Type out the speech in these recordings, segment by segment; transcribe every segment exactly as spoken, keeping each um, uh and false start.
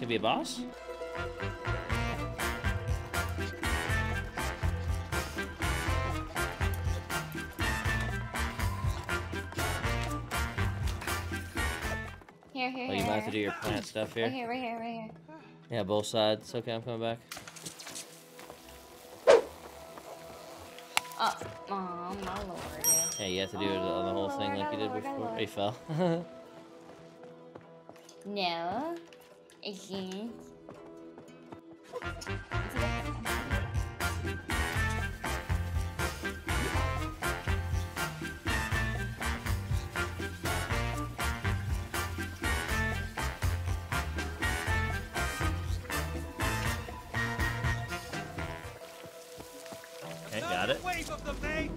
He's gonna be a boss? Here, here, oh, you here, might here. have to do your plant stuff here. Right here, right here, right here. Yeah, both sides. Okay, I'm coming back. Oh, oh my lord. Yeah, you have to do oh, it on the whole thing lord, like you did before. He fell. No, I can't. Okay, got it. Wave of the bay.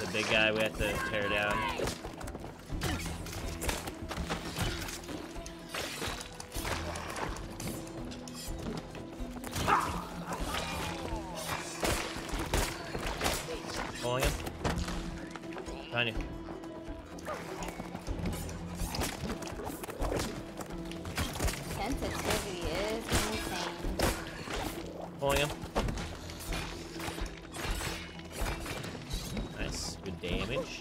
The big guy we have to tear down. Pulling him. Behind you. Sensitivity is insane. Pulling him. Good damage.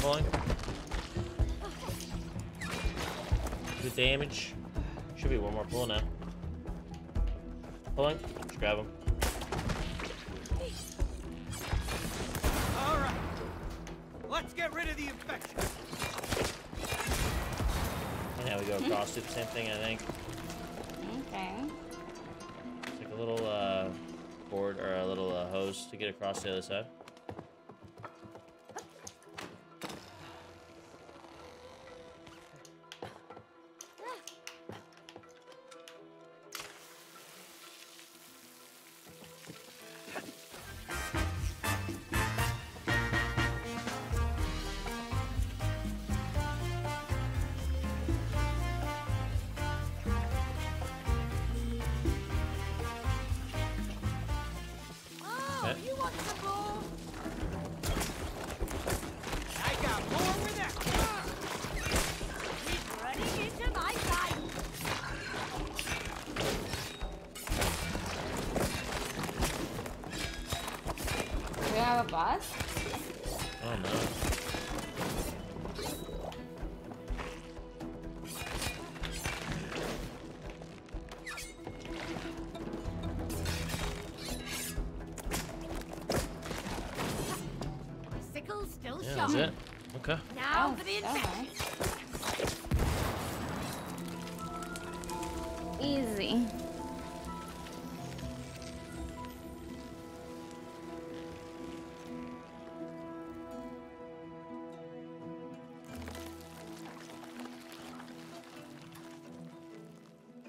Pulling. Good damage. Should be one more pull now. Pulling. Just grab him. Alright. Let's get rid of the infection. And now we go across it. Same thing, I think. Okay. It's like a little, uh... board or a little uh, hose to get across the other side. Have a boss? Oh no. Sickle still yeah, shot. That's it. Okay. Now for the infection. Easy.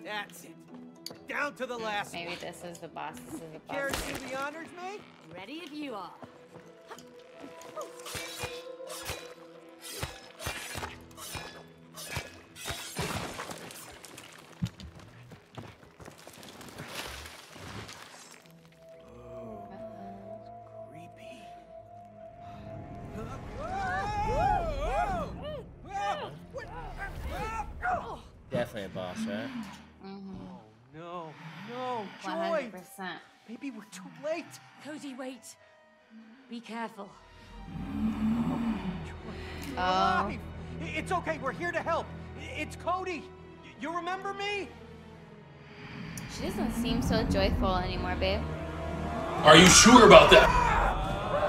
That's it. Down to the last Maybe one. this is the boss. This is the boss. Care to do the honors, mate? Ready if you are. Definitely a boss, right? No, no, Joy! one hundred percent. Maybe we're too late. Cody, wait. Be careful. Joy, oh. It's okay, we're here to help. It's Cody. You remember me? She doesn't seem so joyful anymore, babe. Are you sure about that?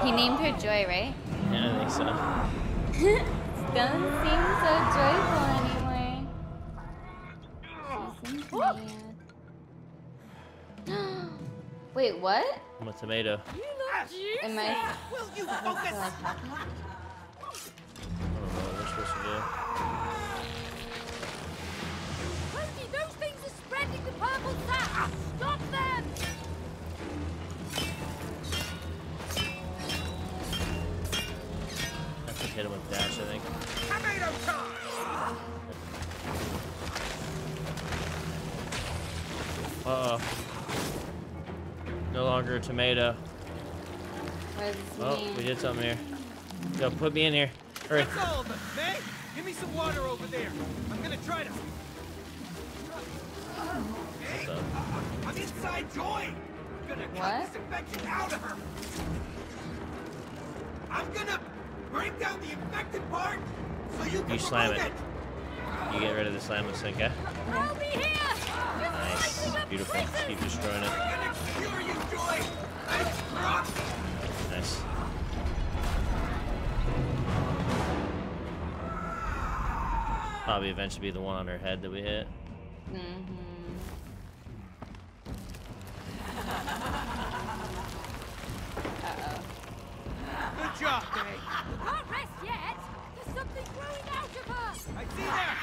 He named her Joy, right? Yeah, I think so. Doesn't seem so joyful anymore. Wait, what? I'm a tomato. You look juicy. Am I? Will you focus? I don't know what we're supposed to do. Cody, those things are spreading the purple sap. Stop them! I have to hit him with dash, I think. Tomato time! Uh-oh. No longer a tomato. Oh, we did something here. Yo, put me in here. Hurry. That's all of us, May. Give me some water over there. I'm gonna try to. What's up? Uh, I'm inside Joy. I'm gonna cut this infection out of her. I'm gonna break down the infected part so you can. You slam it. it. You get rid of the slam and sink, eh? Help me here! Nice. Beautiful. Places. Keep destroying it. I'm gonna cure you, Joy. Nice. Probably eventually be the one on her head that we hit. Mm-hmm. Uh-oh. Good job, Dave. You can't rest yet. There's something growing out of her. I see that.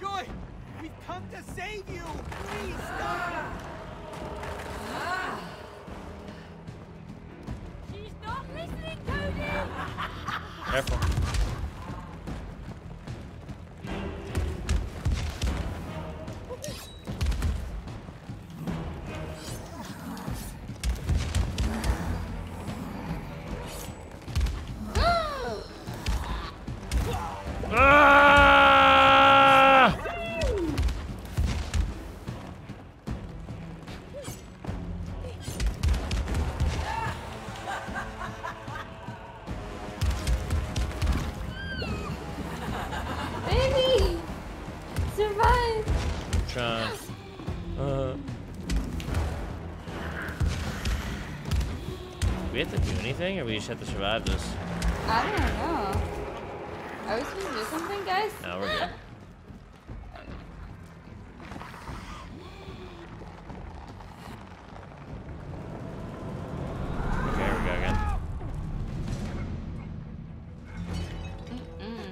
Joy, we've come to save you. Please stop. She's not listening, Cody. Careful. Or we just have to survive this? I don't know. Are we supposed to do something, guys? No, we're good. Okay, here we go again. Mm-mm.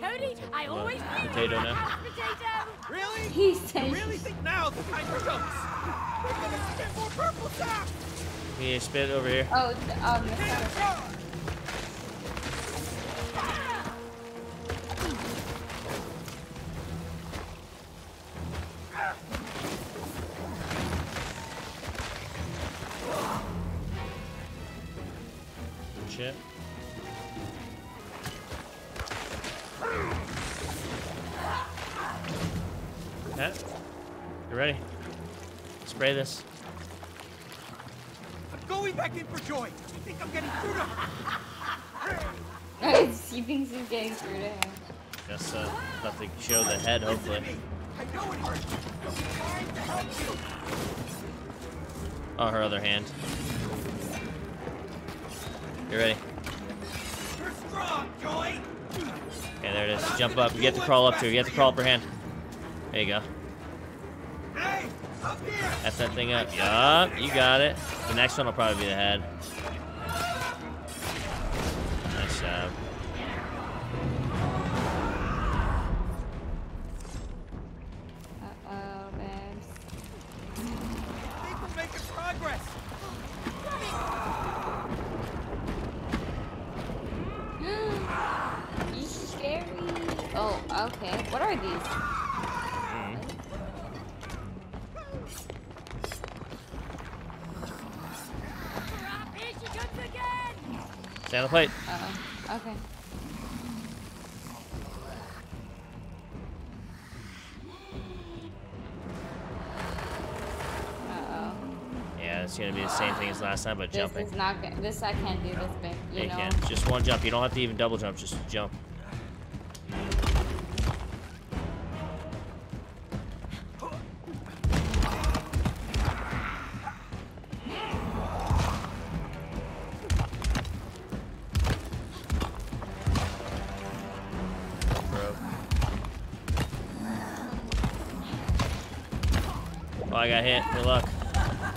Cody, I well, always knew potato now. Potato. Really? He's taking. Really think now the time for jokes? We're gonna spit more purple stuff. Yeah, spit over here. Oh, it's on the side. Good shit. Okay. You ready? Spray this. Going back in for Joy. You think I'm getting through to her? He thinks he's getting through to him. Guess uh, about to show the head, hopefully. I know it hurts. I'm trying to help you. Oh, her other hand. You ready? You're strong, Joy. Okay, there it is. Jump up. You have to crawl up to her. You have to crawl up her hand. There you go. Hey, up here. F that thing up. Yup, you got it. The next one will probably be the head. Nice job. Uh-oh, babes. People making progress. You're scary. Oh, okay. What are these? Stay on the plate. Uh-oh. Okay. Uh-oh. Yeah, it's gonna be the same thing as last time, but this jumping. This is not good. This, I can't do this big, you yeah, know? You can. Just one jump. You don't have to even double jump. Just jump. I got hit. Good luck.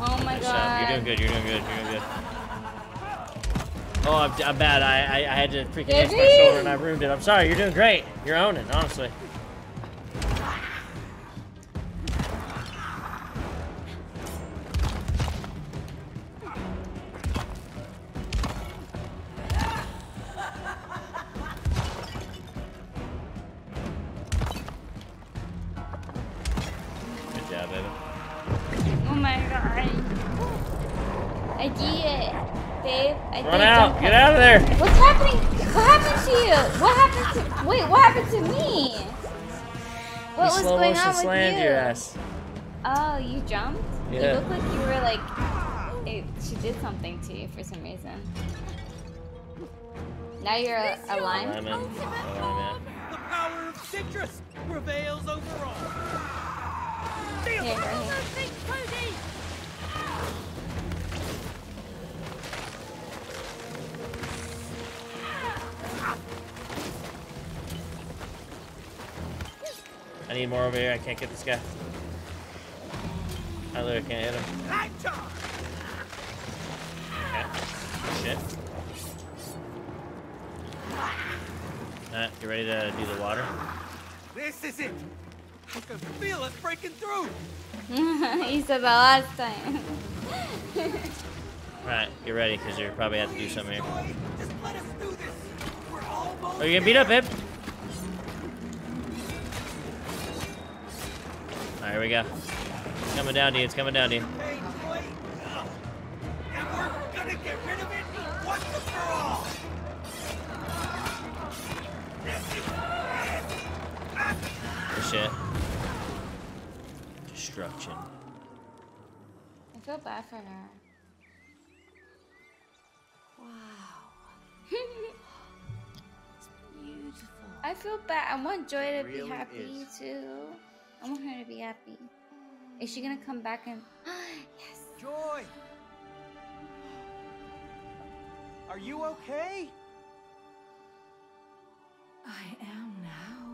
Oh my nice god. Job. You're doing good. You're doing good. You're doing good. Oh, I'm, I'm bad. I, I I had to freaking hit my shoulder and I ruined it. I'm sorry. You're doing great. You're owning, honestly. Good job, baby. Oh my god. I did it. babe. I Run think out. Get out of there. What's happening? What happened to you? What happened to... Wait, what happened to me? What you was going on with slammed you? Your ass. Oh, you jumped? Yeah. You looked like you were like... It, she did something to you for some reason. Now you're a, a lime? I'm in. Oh, the power of citrus prevails over all. Here, right here. Cody. I need more over here. I can't get this guy. I literally can't hit him. Okay. Shit. Alright, you ready to do the water? This is it. I can feel it breaking through. He said that last time. Alright, get ready, because you're probably have to do something here. Just let us do this. We're almost Are you gonna beat up, Hip? Alright, here we go. It's coming down to you, it's coming down to you. Get rid of it once and for all. Oh, shit. Destruction. I feel bad for her. Wow. It's beautiful. I feel bad. I want Joy to really be happy is. too. I want her to be happy. Is she gonna come back and? Yes. Joy. Are you okay? I am now.